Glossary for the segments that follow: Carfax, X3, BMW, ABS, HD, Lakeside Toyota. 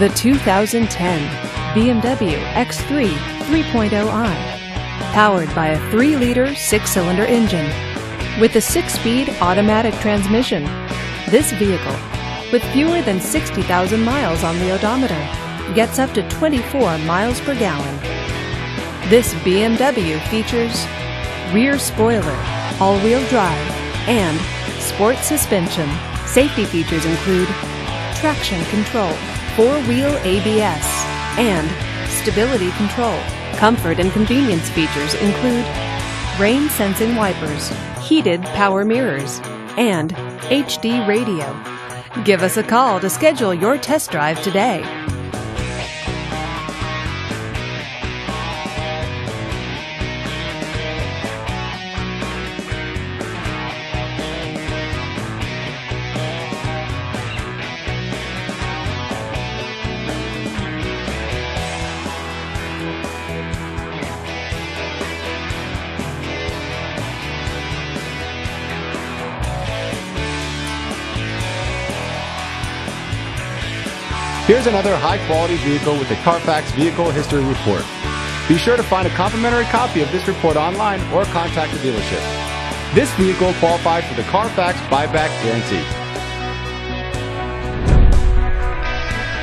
The 2010 BMW X3 3.0i, powered by a 3-liter 6-cylinder engine with a 6-speed automatic transmission. This vehicle, with fewer than 60,000 miles on the odometer, gets up to 24 miles per gallon. This BMW features rear spoiler, all-wheel drive, and sport suspension. Safety features include traction control, four-wheel ABS, and stability control. Comfort and convenience features include rain-sensing wipers, heated power mirrors, and HD radio. Give us a call to schedule your test drive today. Here's another high-quality vehicle with the Carfax Vehicle History Report. Be sure to find a complimentary copy of this report online or contact the dealership. This vehicle qualified for the Carfax Buyback Guarantee.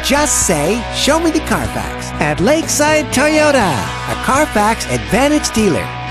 Just say, "Show me the Carfax" at Lakeside Toyota, a Carfax Advantage dealer.